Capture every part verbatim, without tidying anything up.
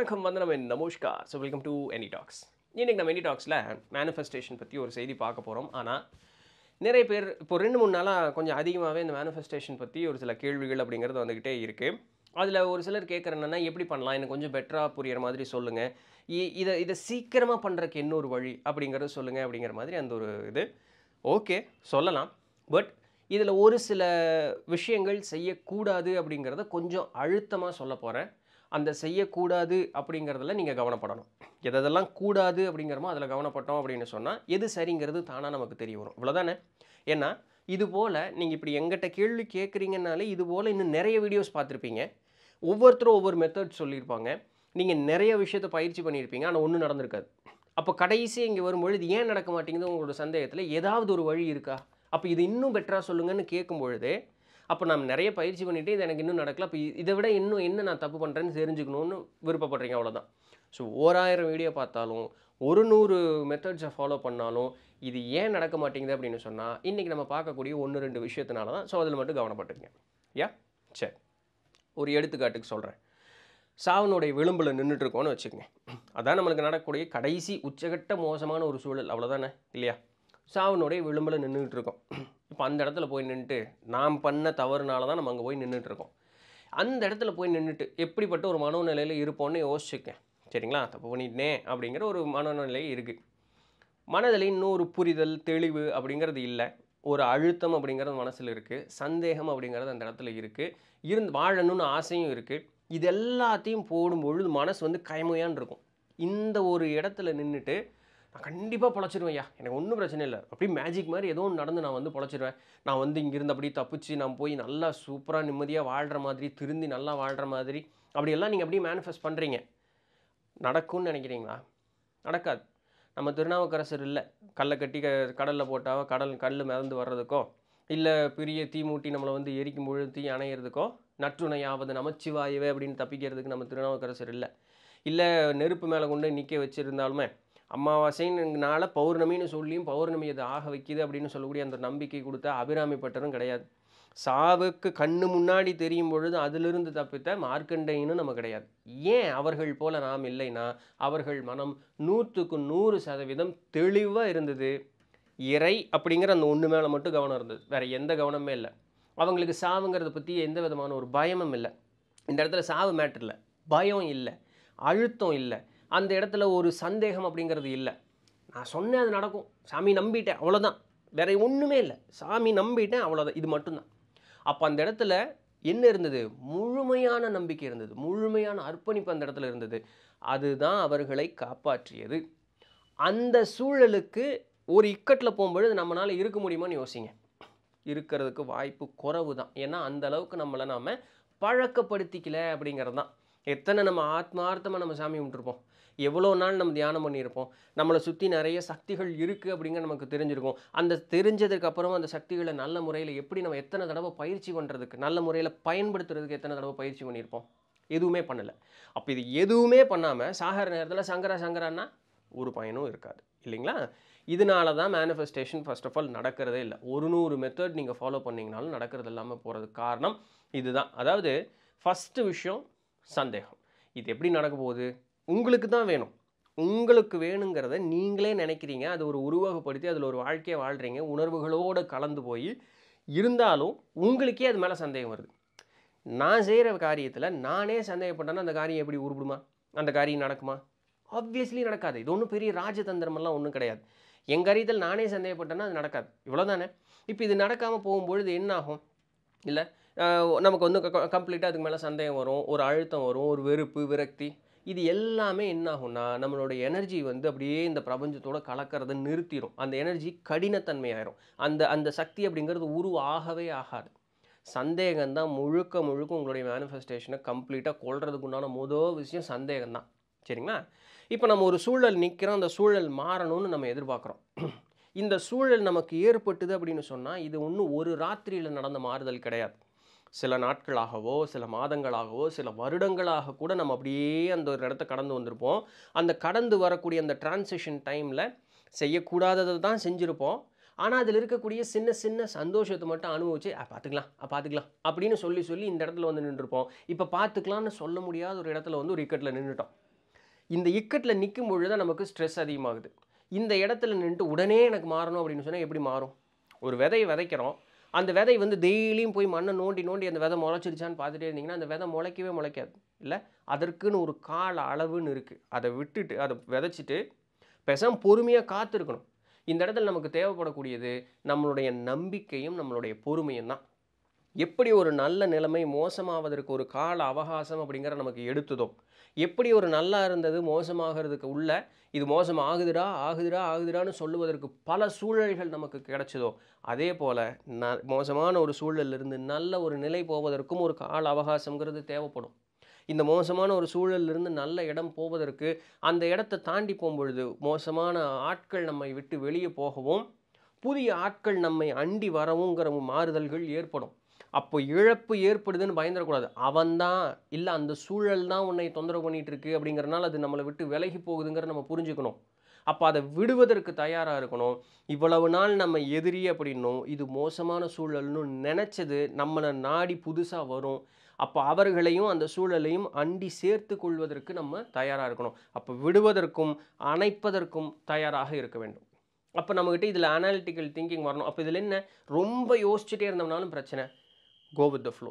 வணக்கம் வந்தனம் நமஸ்கார் so welcome to any talks இன்னைக்கு நம்ம any talksல manifestation பத்தி ஒரு செய்தி பார்க்க போறோம் ஆனா நிறைய பேர் இப்போ ரெண்டு மூணு நாளா கொஞ்சம் அதிகமாவே இந்த manifestation பத்தி ஒரு சில கேள்விகள் அப்படிங்கறது வந்துகிட்டே இருக்கு அதுல ஒரு சிலர் கேக்குறானன்னா எப்படி பண்ணலாம் இன்னும் கொஞ்சம் பெட்டரா புரியற மாதிரி சொல்லுங்க இத இத சீக்கிரமா பண்றதுக்கு என்ன ஒரு வழி அப்படிங்கறது சொல்லுங்க அப்படிங்கற மாதிரி அந்த ஒரு இது ஓகே சொல்லலாம் பட் இதல ஒரு சில விஷயங்கள் செய்ய கூடாது அப்படிங்கறது கொஞ்சம் அழுத்தமா சொல்ல போறேன் அந்த செய்ய கூடாது அப்படிங்கறதுல நீங்க கவனப்படணும். எதெல்லாம் கூடாது அப்படிங்கறமோ அதல கவனப்பட்டோம் அப்படினு சொன்னா எது சரிங்கிறது தானா நமக்கு தெரிய வரும். அவ்வளவுதானே. ஏன்னா இது போல நீங்க இப்படி எங்கட்ட கேள்வி கேக்குறீங்கனாலே இது போல இன்னும் நிறைய வீடியோஸ் பார்த்திருப்பீங்க. ஒவ்வொருத்தரும் ஒவ்வொரு மெத்தட் சொல்லிருப்பாங்க. நீங்க நிறைய விஷயத்தை பயிற்சி பண்ணிருப்பீங்க ஆனா ஒண்ணு நடந்துருக்காது. அப்ப கடைசி இங்க வரும்போது இது ஏன் நடக்க மாட்டேங்குது உங்களோட சந்தேகத்துல ஏதாவது ஒரு வழி இருக்கா? அப்ப இது இன்னும் பெட்டரா சொல்லுங்கன்னு கேக்கும்போது அப்ப நாம நிறைய பயிற்சி பண்ணிட்டே இது எனக்கு இன்னும் நடக்கல அப்ப இத விட இன்னும் என்ன நான் தப்பு பண்றேன்னு தெரிஞ்சுக்கணும்னு விருப்பப்படுறீங்க அவ்வளவுதான் சோ one thousand வீடியோ பார்த்தாலும் one hundred மெத்தட்ஸ் ஃபாலோ பண்ணாலும் இது ஏன் நடக்க மாட்டேங்குது அப்படினு சொன்னா இன்னைக்கு நம்ம பார்க்க கூடிய ஒன்னு ரெண்டு விஷயத்தனால தான் சோ அதுல மட்டும் கவனப்பட்டுங்க யா சரி ஒரு எடுத்துக்காட்டுக்கு சொல்றேன் சாவனோட விளிம்புல நின்னுட்டு இருக்கோம்னு வெச்சுங்க அதான் நமக்கு நடக்கக்கூடிய கடைசி உச்சகட்ட மோசமான ஒரு சூழல் அவ்வளவுதானே இல்லையா சாவனோட விளிம்புல நின்னுட்டு இருக்கோம் இப்ப அந்த இடத்துல போய் நின்னுட்டு நாம் பண்ண தவறுனால தான் நம்ம அங்க போய் நின்னுட்டு இருக்கோம் அந்த இடத்துல போய் நின்னுட்டு எப்படிப்பட்ட ஒரு மனோநிலையில இருப்போம்னு யோசிச்சுங்க சரிங்களா தப்பு பண்ணிட்டேனே அப்படிங்கற ஒரு மனோநிலை இருக்கு மனதிலே இன்னொரு புரிதல் தெளிவு அப்படிங்கிறது இல்ல ஒரு அழுத்தம் அப்படிங்கிறது மனசுல இருக்கு சந்தேகம் அப்படிங்கிறது அந்த இடத்துல இருக்கு இருந்து வாழணும்னு ஆசையும் இருக்கு இது எல்லாத்தையும் போடும்போது மனசு வந்து கைமூயான் இருக்கும் இந்த ஒரு இடத்துல நின்னுட்டு நான் கண்டிப்பா பொளச்சிடுவேன்யா எனக்கு ஒண்ணும் பிரச்சனை இல்ல அப்படியே மேஜிக் மாதிரி ஏதோ நடந்து நான் வந்து பொளச்சிடுவேன் நான் வந்து இங்க இருந்து அப்படியே தப்பிச்சி நான் போய் நல்லா சூப்பரா நிம்மதியா வாழ்ற மாதிரி திருந்தி நல்லா வாழ்ற மாதிரி அப்படி எல்லாம் நீங்க அப்படியே manifest பண்றீங்க நடக்கும்னு நினைக்கிறீங்களா நடக்காது நம்ம திருநாவுக்கரசர் இல்ல கல்ல கட்டி கடல்ல போட்டாவ கடல் கல்லு மிதந்து வர்றதுக்கோ இல்ல பெரிய தீ மூட்டி நம்மள வந்து எரிக்கும் பொழுது அணையிறதுக்கோ நற்றுணையாவது நமச்சிவாயவே அப்படினு தப்பிக்கிறதுக்கு நம்ம திருநாவுக்கரசர் இல்ல இல்ல நெருப்பு மேல கொண்டு நிக்க வெச்சிருந்தாலுமே அமாவாசையினால பௌர்ணமின்னு சொல்லியும் பௌர்ணமி அது ஆக வைக்குது அப்படினு சொல்லக்கூடிய அந்த நம்பிக்கை கொடுத்த அபிராமி பட்டரும் கிடையாது சாவுக்கு கண்ணு முன்னாடி தெரியும் பொழுது அதிலிருந்து தப்பித்த மார்க்கண்டேயனும் நம்ம கிடையாது ஏன் அவர்கள் போல நாம் இல்லைனா அவர்கள் மனம் நூற்றுக்கு நூறு சதவீதம் தெளிவா இருந்தது இறை அப்படிங்கற அந்த ஒண்ணு மேல மட்டும் கவனம் இருந்தது வேற எந்த கவனமே இல்ல அவங்களுக்கு சாவுங்கிறது பத்தி எந்த விதமான ஒரு பயமும் இல்ல இந்த இடத்துல சாவு மேட்டர் இல்ல பயம் இல்ல அழுத்தம் இல்ல அந்த இடத்துல ஒரு சந்தேகம் அப்படிங்கிறது இல்ல நான் சொன்னேன் அது நடக்கும் சாமி நம்பிட்டேன் அவ்வளவுதான் வேற ஒண்ணுமே இல்ல சாமி நம்பிட்டேன் அவ்வளவுதான் இது மட்டும்தான் அப்ப அந்த இடத்துல என்ன இருந்தது முழுமையான நம்பிக்கை இருந்தது முழுமையான அர்ப்பணிப்பு அந்த இடத்துல இருந்தது அதுதான் அவர்களை காப்பாற்றியது அந்த சூழலுக்கு ஒரு இக்கட்ல போயும்போது நம்மனால இருக்க முடியுமான்னு யோசிங்க இருக்குிறதுக்கு வாய்ப்பு குறைவுதான் ஏன்னா அந்த அளவுக்கு நம்மள நாம பழக்கப்படுத்திக்கல அப்படிங்கறது தான் எத்தனை நம்ம ஆத்மார்த்தமா நம்ம சாமி கும்பிட்டுறோம் எவ்வளோ நாள் நம்ம தியானம் பண்ணிருப்போம் நம்மள சுத்தி நிறைய சக்திகள் இருக்கு அப்படிங்க நமக்கு தெரிஞ்சிருக்கும் அந்த தெரிஞ்சதுக்கு அப்புறம் அந்த சக்திகளை நல்ல முறையில் எப்படி நம்ம எத்தனை தடவை பயிற்சி பண்றதுக்கு நல்ல முறையில் பயன்படுத்துறதுக்கு எத்தனை தடவை பயிற்சி பண்ணிருப்போம் எதுவுமே பண்ணல அப்ப இது எதுவுமே பண்ணாம சாகர நேரத்துல சங்கரா சங்கரான்னா ஒரு பயனும் இருக்காது இல்லீங்களா இதனால தான் manifestation first of all நடக்கிறதே இல்ல one hundred மெத்தட் நீங்க ஃபாலோ பண்ணீங்கனாலும் நடக்கிறது இல்லாம போறதுக்கு காரணம் இதுதான் அதாவது ஃபர்ஸ்ட் விஷயம் சந்தேகம் இது எப்படி நடக்க போகுது உங்களுக்கு தான் வேணும் உங்களுக்கு வேணும்ங்கறதை நீங்களே நினைக்கிறீங்க அது ஒரு உருவகப்படுத்தி அதுல ஒரு வாழ்க்கைய வாழ்றீங்க உணர்வுகளோட கலந்து போய் இருந்தாலும் உங்களுக்கே அது மேல சந்தேகம் வருது நான் செய்யற காரியத்துல நானே சந்தேகப்பட்டேன்னா அந்த காரியம் எப்படி உருப்படுமா அந்த காரியம் நடக்குமா obviously நடக்காது இது ஒண்ணும் பெரிய ராஜதந்திரம் எல்லாம் ஒண்ணும் கிடையாது என் காரியத்துல நானே சந்தேகப்பட்டேன்னா அது நடக்காது இவ்வளவுதானே இப்போ இது நடக்காம போயும்போது என்ன ஆகும் இல்ல நமக்கு வந்து கம்ப்ளீட்டா அதுக்கு மேல சந்தேகம் வரும் ஒரு அழுத்தம் வரும் ஒரு வெறுப்பு விரக்தி இது எல்லாமே என்ன ஆகும்னா நம்மளோட எனர்ஜி வந்து அப்படியே இந்த பிரபஞ்சத்தோட கலக்கறத நிறுத்திரும் அந்த எனர்ஜி கடினத்தன்மை ஆயிரும் அந்த அந்த சக்தி அப்படிங்கிறது உருவாகவே ஆகாது சந்தேகம் தான் முழுக்க முழுக்க உங்களுடைய manifestation-ஐ கம்ப்ளீட்டா கொல்றதுக்கு உண்டான முதல் விஷயம் சந்தேகம் தான் சரிங்களா இப்போ நம்ம ஒரு சூழல் நிக்கிறோம் அந்த சூழல் மாறணும்னு நம்ம எதிர்பார்க்கிறோம் இந்த சூழல் நமக்கு ஏற்பட்டது அப்படினு சொன்னா இது ஒண்ணும் ஒரு ராத்திரியில நடந்த மாறுதல் கிடையாது சில நாட்களாகவோ சில மாதங்களாகவோ சில வருடங்களாக கூட நம்ம அப்படியே அந்த ஒரு இடத்தை கடந்து வந்திருப்போம் அந்த கடந்து வரக்கூடிய அந்த transition timeல செய்ய கூடாததை தான் செஞ்சிருப்போம் ஆனா அதில இருக்கக்கூடிய சின்ன சின்ன சந்தோஷத்தை மட்டும் அனுபவிச்சு ஆ பாத்துக்கலாம் ஆ பாத்துக்கலாம் அப்படினு சொல்லி சொல்லி இந்த இடத்துல வந்து நின்னுட்டோம் இப்போ பாத்துக்கலாம்னு சொல்ல முடியாத ஒரு இடத்துல வந்து ஒரு இக்கட்ல நின்னுட்டோம் இந்த இக்கட்ல நிக்கும் பொழுது தான் நமக்கு ஸ்ட்ரெஸ் அதிகமாகுது. இந்த இடத்துல நின்று உடனே எனக்கு மாறணும் அப்படினு சொன்னா எப்படி மாறும்? ஒரு விதை விதைக்கிறோம். அந்த விதை வந்து டெய்லியும் போய் மண்ணை நோண்டி நோண்டி அந்த விதை முளைச்சிடுச்சான்னு பார்த்துட்டே இருந்தீங்கன்னா அந்த விதை முளைக்கவே முளைக்காது இல்லை. அதற்குன்னு ஒரு கால அளவுன்னு இருக்குது. அதை விட்டுட்டு அதை விதைச்சிட்டு பெசம் பொறுமையாக காத்திருக்கணும். இந்த இடத்துல நமக்கு தேவைப்படக்கூடியது நம்மளுடைய நம்பிக்கையும் நம்மளுடைய பொறுமையும் தான். எப்படி ஒரு நல்ல நிலைமை மோசமாவதற்கு ஒரு கால அவகாசம் அப்படிங்கிற நமக்கு எடுத்ததோ, எப்படி ஒரு நல்லா இருந்தது மோசமாகிறதுக்கு உள்ள இது மோசம் ஆகுதுடா ஆகுதுடா ஆகுதுடான்னு சொல்லுவதற்கு பல சூழல்கள் நமக்கு கிடைச்சதோ, அதே போல் ந மோசமான ஒரு சூழலிருந்து நல்ல ஒரு நிலை போவதற்கும் ஒரு கால அவகாசங்கிறது தேவைப்படும். இந்த மோசமான ஒரு சூழலிருந்து நல்ல இடம் போவதற்கு அந்த இடத்தை தாண்டி போகும்பொழுது மோசமான ஆட்கள் நம்மை விட்டு வெளியே போகவும் புதிய ஆட்கள் நம்மை அண்டி வரவுங்கிற மாறுதல்கள் ஏற்படும். அப்போ இழப்பு ஏற்படுதுன்னு பயந்துடக்கூடாது. அவன் தான் இல்லை அந்த சூழல் தான் உன்னை தொந்தரவு பண்ணிகிட்டு இருக்கு அப்படிங்கிறனால அது நம்மளை விட்டு விலகி போகுதுங்கிற நம்ம புரிஞ்சுக்கணும். அப்போ அதை விடுவதற்கு தயாராக இருக்கணும். இவ்வளவு நாள் நம்ம எதிரி அப்படின்னும் இது மோசமான சூழல்னு நினச்சது நம்மளை நாடி புதுசாக வரும். அப்போ அவர்களையும் அந்த சூழலையும் அண்டி சேர்த்து கொள்வதற்கு நம்ம தயாராக இருக்கணும். அப்போ விடுவதற்கும் அணைப்பதற்கும் தயாராக இருக்க வேண்டும். அப்போ நம்மக்கிட்ட இதில் அனாலிட்டிக்கல் திங்கிங் வரணும். அப்போ இதில் என்ன ரொம்ப யோசிச்சுட்டே இருந்தோம்னாலும் பிரச்சனை. Go with the flow.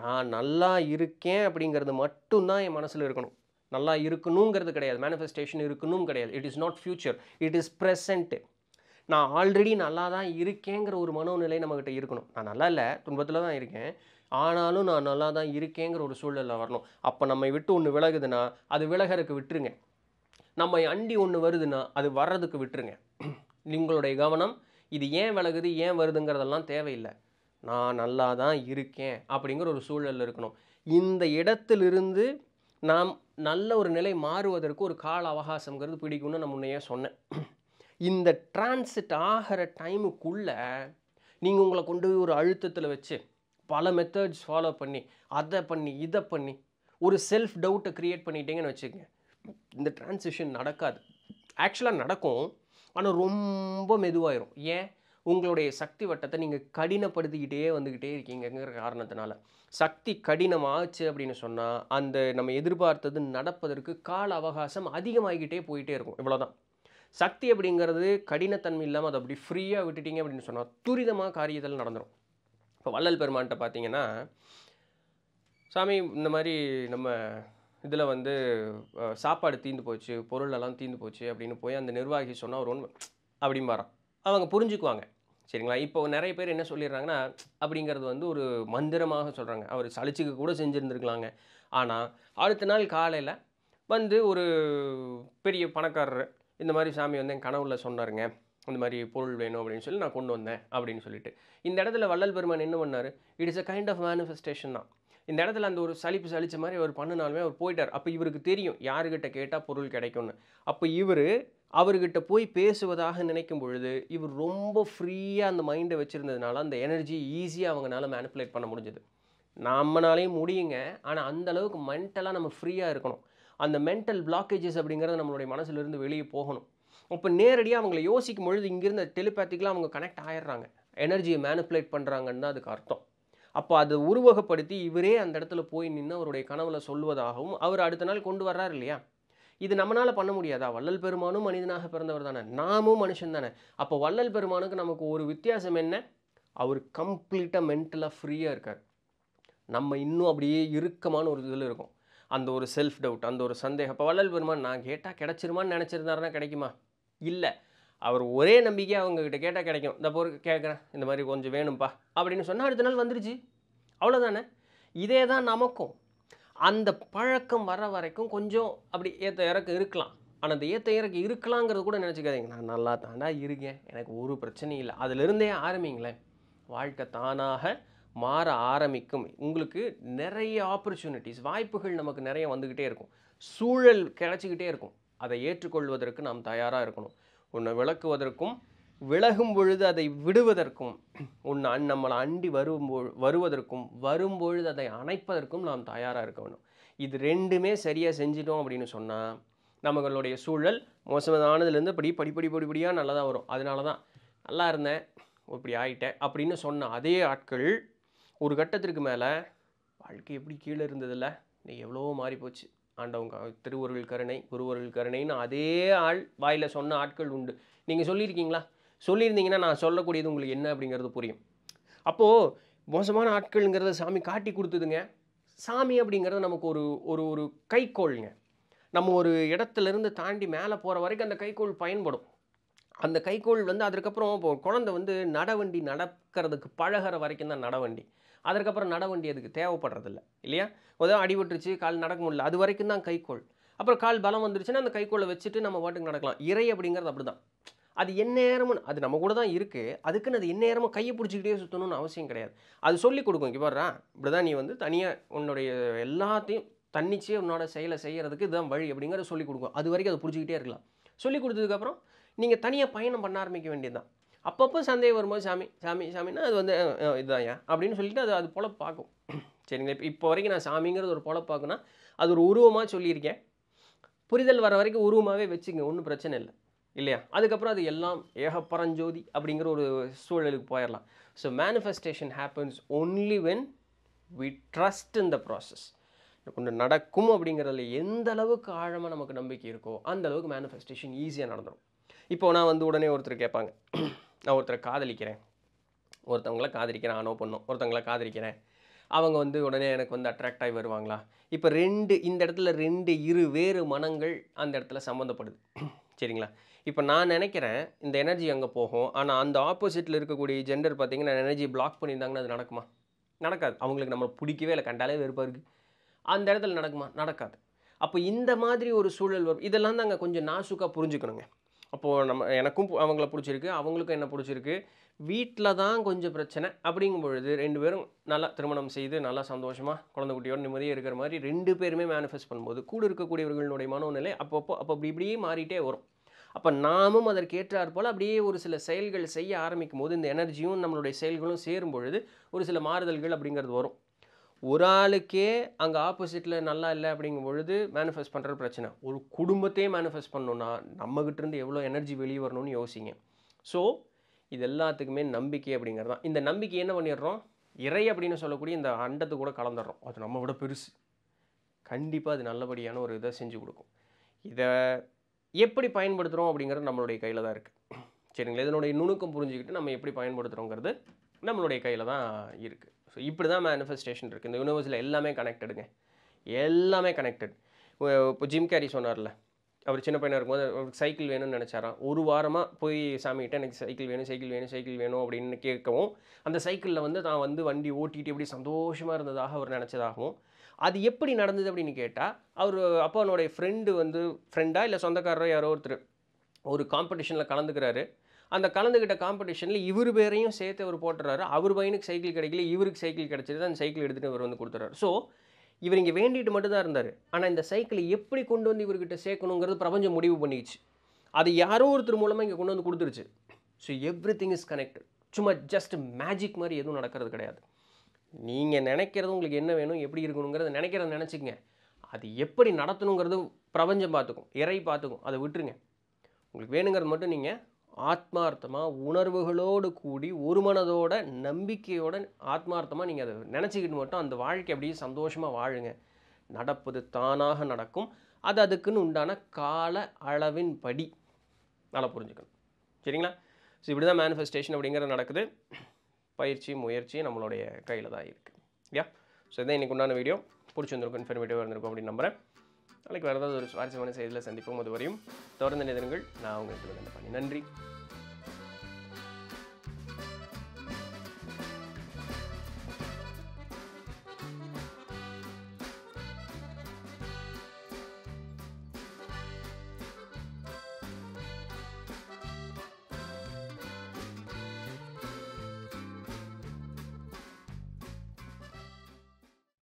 நான் நல்லா இருக்கேன் அப்படிங்கிறது மட்டும்தான் என் மனசில் இருக்கணும். நல்லா இருக்கணுங்கிறது கிடையாது, மேனிஃபெஸ்டேஷன் இருக்கணும் கிடையாது. It is not future, it is present. நான் ஆல்ரெடி நல்லா தான் இருக்கேங்கிற ஒரு மனோநிலை நம்மக்கிட்ட இருக்கணும். நான் நல்லா இல்லை, துன்பத்தில் தான் இருக்கேன், ஆனாலும் நான் நல்லா தான் இருக்கேங்கிற ஒரு சூழலில் வரணும். அப்போ நம்மை விட்டு ஒன்று விலகுதுன்னா அது விலகறதுக்கு விட்டுருங்க. நம்ம அண்டி ஒன்று வருதுன்னா அது வர்றதுக்கு விட்டுருங்க. உங்களுடைய கவனம் இது ஏன் விலகுது ஏன் வருதுங்கிறதெல்லாம் தேவையில்லை. நான் நல்லா தான் இருக்கேன் அப்படிங்கிற ஒரு சூழலில் இருக்கணும். இந்த இடத்திலிருந்து நாம் நல்ல ஒரு நிலை மாறுவதற்கு ஒரு கால அவகாசங்கிறது பிடிக்கும்னு நான் முன்னையே சொன்னேன். இந்த டிரான்சிட் ஆகிற டைமுக்குள்ளே நீங்கள் உங்களை கொண்டு போய் ஒரு அழுத்தத்தில் வச்சு பல மெத்தட்ஸ் ஃபாலோ பண்ணி அதை பண்ணி இதை பண்ணி ஒரு செல்ஃப் டவுட்டை க்ரியேட் பண்ணிட்டீங்கன்னு வச்சுக்கோங்க, இந்த டிரான்சிஷன் நடக்காது. ஆக்சுவலாக நடக்கும், ஆனால் ரொம்ப மெதுவாயிரும். ஏன்? உங்களுடைய சக்தி வட்டத்தை நீங்கள் கடினப்படுத்திக்கிட்டே வந்துக்கிட்டே இருக்கீங்கிற காரணத்தினால. சக்தி கடினமாகச்சு அப்படின்னு சொன்னால் அந்த நம்ம எதிர்பார்த்தது நடப்பதற்கு கால அவகாசம் அதிகமாகிக்கிட்டே போயிட்டே இருக்கும். இவ்வளோதான். சக்தி அப்படிங்கிறது கடினத்தன்மை இல்லாமல் அதை அப்படி ஃப்ரீயாக விட்டுட்டிங்க அப்படின்னு சொன்னால் துரிதமாக காரியத்தில் நடந்துடும். இப்போ வள்ளல் பெருமான்கிட்ட பார்த்தீங்கன்னா, சாமி இந்த மாதிரி நம்ம இதில் வந்து சாப்பாடு தீந்து போச்சு, பொருளெல்லாம் தீந்து போச்சு அப்படின்னு போய் அந்த நிர்வாகி சொன்னால் ஒரு ஒன்று அப்படிம்பாராம். அவங்க புரிஞ்சுக்குவாங்க. சரிங்களா? இப்போ நிறைய பேர் என்ன சொல்லிடுறாங்கன்னா, அப்படிங்கிறது வந்து ஒரு மந்திரமாக சொல்கிறாங்க. அவர் சளிச்சுக்கு கூட செஞ்சுருந்துருக்கலாங்க. ஆனால் அடுத்த நாள் காலையில் வந்து ஒரு பெரிய பணக்காரர் இந்த மாதிரி சாமி வந்து என் கனவுல சொன்னாருங்க, இந்த மாதிரி பொருள் வேணும் அப்படின்னு சொல்லி நான் கொண்டு வந்தேன் அப்படின்னு சொல்லிட்டு. இந்த இடத்துல வள்ளல் பெருமான் என்ன பண்ணார்? It is a kind of manifestation தான். இந்த இடத்துல அந்த ஒரு சளிப்பு சளிச்ச மாதிரி அவர் பண்ணினாலுமே அவர் போயிட்டார். அப்போ இவருக்கு தெரியும் யாருக்கிட்ட கேட்டால் பொருள் கிடைக்கும்னு. அப்போ இவர் அவர்கிட்ட போய் பேசுவதாக நினைக்கும் பொழுது இவர் ரொம்ப ஃப்ரீயாக அந்த மைண்டை வச்சுருந்ததுனால அந்த எனர்ஜி ஈஸியாக அவங்களால மேனிப்புலேட் பண்ண முடிஞ்சது. நம்மளாலேயும் முடியுங்க, ஆனால் அந்தளவுக்கு மென்டலாக நம்ம ஃப்ரீயாக இருக்கணும். அந்த மென்டல் பிளாக்கேஜஸ் அப்படிங்கிறது நம்மளுடைய மனசுலேருந்து வெளியே போகணும். இப்போ நேரடியாக அவங்கள யோசிக்கும் பொழுது இங்கிருந்து டெலிபேத்திக்கெலாம் அவங்க கனெக்ட் ஆகிடுறாங்க, எனர்ஜியை மேனிப்புலேட் பண்ணுறாங்கன்னு தான் அதுக்கு அர்த்தம். அப்போ அதை உருவகப்படுத்தி இவரே அந்த இடத்துல போய் நின்று அவருடைய கனவுல சொல்வதாகவும் அவர் அடுத்த நாள் கொண்டு வர்றார் இல்லையா? இது நம்மளால் பண்ண முடியாதா? வள்ளல் பெருமானும் மனிதனாக பிறந்தவர் தானே, நாமும் மனுஷன் தானே. அப்போ வள்ளல் பெருமானுக்கு நமக்கு ஒரு வித்தியாசம் என்ன? அவர் கம்ப்ளீட்டாக மென்டலாக ஃப்ரீயாக இருக்கார். நம்ம இன்னும் அப்படியே இறுக்கமான ஒரு இதில் இருக்கும். அந்த ஒரு செல்ஃப் டவுட், அந்த ஒரு சந்தேகம். இப்போ வள்ளல் பெருமான் நான் கேட்டால் கிடச்சிருமான்னு நினச்சிருந்தாருன்னா கிடைக்குமா? இல்லை. அவர் ஒரே நம்பிக்கையாக அவங்கக்கிட்ட கேட்டால் கிடைக்கும். இந்த பொருள் கேட்குறேன், இந்த மாதிரி கொஞ்சம் வேணும்ப்பா அப்படின்னு சொன்னால் அடுத்த நாள் வந்துருச்சு, அவ்வளோதானே. இதே தான் நமக்கும். அந்த பழக்கம் வர வரைக்கும் கொஞ்சம் அப்படி ஏற்ற இறக்க இருக்கலாம். ஆனால் அந்த ஏற்ற இறக்க இருக்கலாங்கிறது கூட நினச்சிக்காதீங்க. நான் நல்லா தாண்டா இருக்கேன், எனக்கு ஒரு பிரச்சனையும் இல்லை. அதிலிருந்தே ஆரம்பிங்களேன், வாழ்க்கை தானாக மாற ஆரம்பிக்கும். உங்களுக்கு நிறைய ஆப்பர்ச்சுனிட்டிஸ், வாய்ப்புகள் நமக்கு நிறைய வந்துக்கிட்டே இருக்கும். சூழல் கிடைச்சிக்கிட்டே இருக்கும். அதை ஏற்றுக்கொள்வதற்கு நாம் தயாராக இருக்கணும். ஒன்று விளக்குவதற்கும் விலகும் பொழுது அதை விடுவதற்கும், ஒன்று அந் நம்மளை அண்டி வரும்போ வருவதற்கும் வரும்பொழுது அதை அணைப்பதற்கும் நாம் தயாராக இருக்க வேண்டும். இது ரெண்டுமே சரியாக செஞ்சிட்டோம் அப்படின்னு சொன்னால் நம்மளுடைய சூழல் மோசமானதுலேருந்து படி படி படி படிப்படியாக நல்லா தான் வரும். அதனால தான் நல்லா இருந்தேன் இப்படி ஆகிட்டேன் அப்படின்னு சொன்ன அதே ஆட்கள் ஒரு கட்டத்திற்கு மேலே வாழ்க்கை எப்படி கீழே இருந்ததில்ல, இன்னைக்கு எவ்வளோ மாறி போச்சு ஆண்டவங்க திருவருள் கருணை குருவருள் கருணைன்னு அதே ஆள் வாயில் சொன்ன ஆட்கள் உண்டு. நீங்கள் சொல்லியிருக்கீங்களா? சொல்லியிருந்தீங்கன்னா நான் சொல்லக்கூடியது உங்களுக்கு என்ன அப்படிங்கிறது புரியும். அப்போது மோசமான ஆட்கள்ங்கிறத சாமி காட்டி கொடுத்துதுங்க. சாமி அப்படிங்கிறது நமக்கு ஒரு ஒரு ஒரு கைக்கோளுங்க. நம்ம ஒரு இடத்துலேருந்து தாண்டி மேலே போகிற வரைக்கும் அந்த கைக்கோள் பயன்படும். அந்த கைக்கோள் வந்து அதுக்கப்புறம் இப்போ குழந்தை வந்து நடவண்டி நடக்கிறதுக்கு பழகிற வரைக்கும் தான் நடவண்டி. அதற்கப்புறம் நடவண்டி அதுக்கு தேவைப்படுறதில்ல இல்லையா? உதவும் அடிபட்டுருச்சு, கால் நடக்க முடியல, அது வரைக்கும் தான் கைக்கோள். அப்புறம் கால் பலம் வந்துருச்சுன்னா அந்த கைக்கோளை வச்சுட்டு நம்ம பாட்டுக்கு நடக்கலாம். இறை அப்படிங்கிறது அப்படி தான். அது எந்நேரமும் அது நம்ம கூட தான் இருக்குது. அதுக்குன்னு அது எந்நேரமும் கையை பிடிச்சிக்கிட்டே சுற்றணும்னு அவசியம் கிடையாது. அது சொல்லிக் கொடுக்கும். இங்கே வர்றா இப்படி தான் நீ வந்து தனியாக உன்னுடைய எல்லாத்தையும் தன்னிச்சையே உன்னோட செயலை செய்கிறதுக்கு இதுதான் வழி அப்படிங்கிறத சொல்லிக் கொடுக்கும். அது வரைக்கும் அதை பிடிச்சிக்கிட்டே இருக்கலாம். சொல்லிக் கொடுத்ததுக்கப்புறம் நீங்கள் தனியாக பயணம் பண்ண ஆரம்பிக்க வேண்டியது தான். அப்பப்போ சந்தேகம் வரும்போது சாமி சாமி சாமின்னா அது வந்து இதுதான் ஏன் அப்படின்னு சொல்லிட்டு அது அது போல பார்க்கும். சரிங்களா? இப்போ இப்போ வரைக்கும் நான் சாமிங்கிறது ஒரு போல பார்க்குன்னா அது ஒரு உருவமாக சொல்லியிருக்கேன். புரிதல் வர வரைக்கும் உருவமாகவே வச்சுங்க, ஒன்றும் பிரச்சனை இல்லை இல்லையா? அதுக்கப்புறம் அது எல்லாம் ஏகப்பரஞ்சோதி அப்படிங்கிற ஒரு சூழலுக்கு போயிடலாம். So manifestation happens only when we trust in the process. ஒன்று நடக்கும் அப்படிங்கிறதுல எந்த அளவுக்கு ஆழமாக நமக்கு நம்பிக்கை இருக்கோ அந்த அளவுக்கு மேனிஃபெஸ்டேஷன் ஈஸியாக நடந்துடும். இப்போ நான் வந்து உடனே ஒருத்தர் கேட்பாங்க, நான் ஒருத்தரை காதலிக்கிறேன், ஒருத்தவங்கள காதலிக்கிறேன், ஆனோ பொண்ணோ ஒருத்தவங்கள காதலிக்கிறேன். அவங்க வந்து உடனே எனக்கு வந்து அட்ராக்ட் ஆகி வருவாங்களா? இப்போ ரெண்டு இந்த இடத்துல ரெண்டு இரு வேறு மனங்கள் அந்த இடத்துல சம்மந்தப்படுது. சரிங்களா? இப்போ நான் நினைக்கிறேன் இந்த எனர்ஜி அங்கே போகும், ஆனால் அந்த ஆப்போசிட்டில் இருக்கக்கூடிய ஜெண்டர் பார்த்திங்கன்னா எனர்ஜி பிளாக் பண்ணியிருந்தாங்கன்னா அது நடக்குமா? நடக்காது. அவங்களுக்கு நம்ம பிடிக்கவே இல்லை, கண்டாலே வெறுப்பாக இருக்குது, அந்த இடத்துல நடக்குமா? நடக்காது. அப்போ இந்த மாதிரி ஒரு சூழல் வரும். இதெல்லாம் தாங்க கொஞ்சம் நாசுக்காக புரிஞ்சுக்கணுங்க. அப்போது நம்ம எனக்கும் அவங்கள பிடிச்சிருக்கு, அவங்களுக்கும் என்ன பிடிச்சிருக்கு, வீட்டில் தான் கொஞ்சம் பிரச்சனை அப்படிங்கும் பொழுது ரெண்டு பேரும் நல்லா திருமணம் செய்து நல்லா சந்தோஷமாக குழந்தை குட்டியோட நிம்மதியாக இருக்கிற மாதிரி ரெண்டு பேருமே மேனிஃபெஸ்ட் பண்ணும்போது கூட இருக்கக்கூடியவர்களுடைய மனோநிலை அப்பப்போ அப்போ அப்படி இப்படியே மாறிட்டே வரும். அப்போ நாமும் அதற்கேற்றாற் போல் அப்படியே ஒரு சில செயல்கள் செய்ய ஆரம்பிக்கும் போது இந்த எனர்ஜியும் நம்மளுடைய செயல்களும் சேரும் பொழுது ஒரு சில மாறுதல்கள் அப்படிங்கிறது வரும். ஒரு ஆளுக்கே அங்கே ஆப்போசிட்டில் நல்லா இல்லை அப்படிங்கும் பொழுது மேனிஃபெஸ்ட் பண்ணுற பிரச்சனை. ஒரு குடும்பத்தையே மேனிஃபெஸ்ட் பண்ணணுன்னா நம்மகிட்டேருந்து எவ்வளோ எனர்ஜி வெளியே வரணும்னு யோசிங்க. ஸோ இது எல்லாத்துக்குமே நம்பிக்கை அப்படிங்கிறது தான். இந்த நம்பிக்கை என்ன பண்ணிடுறோம், இறை அப்படின்னு சொல்லக்கூடிய இந்த அண்டத்து கூட கலந்துடுறோம். அது நம்ம விட பெருசு, கண்டிப்பாக அது நல்லபடியான ஒரு இதை செஞ்சு கொடுக்கும். இதை எப்படி பயன்படுத்துகிறோம் அப்படிங்கிறது நம்மளுடைய கையில் தான் இருக்குது. சரிங்களா? இதனுடைய நுணுக்கம் புரிஞ்சுக்கிட்டு நம்ம எப்படி பயன்படுத்துகிறோங்கிறது நம்மளுடைய கையில் தான் இருக்குது. ஸோ இப்படி தான் மேனிஃபெஸ்டேஷன் இருக்குது. இந்த யூனிவர்ஸில் எல்லாமே கனெக்டடுங்க, எல்லாமே கனெக்டட். இப்போ ஜிம் கேரி சொன்னார்ல, அவர் சின்ன பையனாக இருக்கும்போது அவருக்கு சைக்கிள் வேணும்னு நினச்சாராம். ஒரு வாரமாக போய் சாமிகிட்ட எனக்கு சைக்கிள் வேணும் சைக்கிள் வேணும் சைக்கிள் வேணும் அப்படின்னு கேட்கவும் அந்த சைக்கிளில் வந்து தான் வந்து வண்டி ஓட்டிகிட்டு எப்படி சந்தோஷமாக இருந்ததாக அவர் நினச்சதாகவும் அது எப்படி நடந்தது அப்படின்னு கேட்டால் அவர் அப்போ அவனுடைய ஃப்ரெண்டு வந்து ஃப்ரெண்டாக இல்லை சொந்தக்காரரோ யாரோ ஒருத்தர் ஒரு காம்படிஷனில் கலந்துக்கிறாரு. அந்த கலந்துக்கிட்ட காம்படிஷனில் இவர் பேரையும் சேர்த்து அவர் போட்டுறாரு. அவர் பையனுக்கு சைக்கிள் கிடைக்கல, இவருக்கு சைக்கிள் கிடச்சிட்டு அந்த சைக்கிள் எடுத்துகிட்டு இவர் வந்து கொடுத்துறாரு. ஸோ இவர் இங்கே வேண்டிட்டு மட்டும்தான் இருந்தார். ஆனால் இந்த சைக்கிளை எப்படி கொண்டு வந்து இவர்கிட்ட சேர்க்கணுங்கிறது பிரபஞ்சம் முடிவு பண்ணிடுச்சு. அது யாரோ ஒருத்தர் மூலமாக இங்கே கொண்டு வந்து கொடுத்துருச்சு. So everything is connected. சும்மா ஜஸ்ட் மேஜிக் மாதிரி எதுவும் நடக்கிறது கிடையாது. நீங்கள் நினைக்கிறது உங்களுக்கு என்ன வேணும் எப்படி இருக்கணுங்கிறத நினைக்கிறத நினச்சிக்கங்க. அது எப்படி நடத்தணுங்கிறது பிரபஞ்சம் பார்த்துக்கும், இறை பார்த்துக்கும். அதை விட்டுருங்க. உங்களுக்கு வேணுங்கிறது மட்டும் நீங்கள் ஆத்மார்த்தமாக உணர்வுகளோடு கூடி ஒரு மனதோட நம்பிக்கையோட ஆத்மார்த்தமாக நீங்கள் அதை நினச்சிக்கிட்டு மட்டும் அந்த வாழ்க்கை அப்படியே சந்தோஷமாக வாழுங்க. நடப்பது தானாக நடக்கும். அது அதுக்குன்னு உண்டான கால அளவின் படி நல்லா புரிஞ்சுக்கணும். சரிங்களா? ஸோ இப்படி தான் மேனிஃபெஸ்டேஷன் அப்படிங்கிறது நடக்குது. பயிற்சி முயற்சி நம்மளுடைய கையில் தான் இருக்குது. யா ஸோ இதான் இன்றைக்கு உண்டான வீடியோ. பிடிச்சிருந்துருக்கும், இன்ஃபர்மேட்டிவாக இருந்திருக்கும் அப்படின்னு நம்புகிறேன். நாளைக்கு வேறு ஏதாவது ஒரு சுவாரஸ்யமான செய்தியில் சந்திப்போம். அதுவரையும் தொடர்ந்து நிறுங்கள். நான் உங்களுக்கு நன்றி.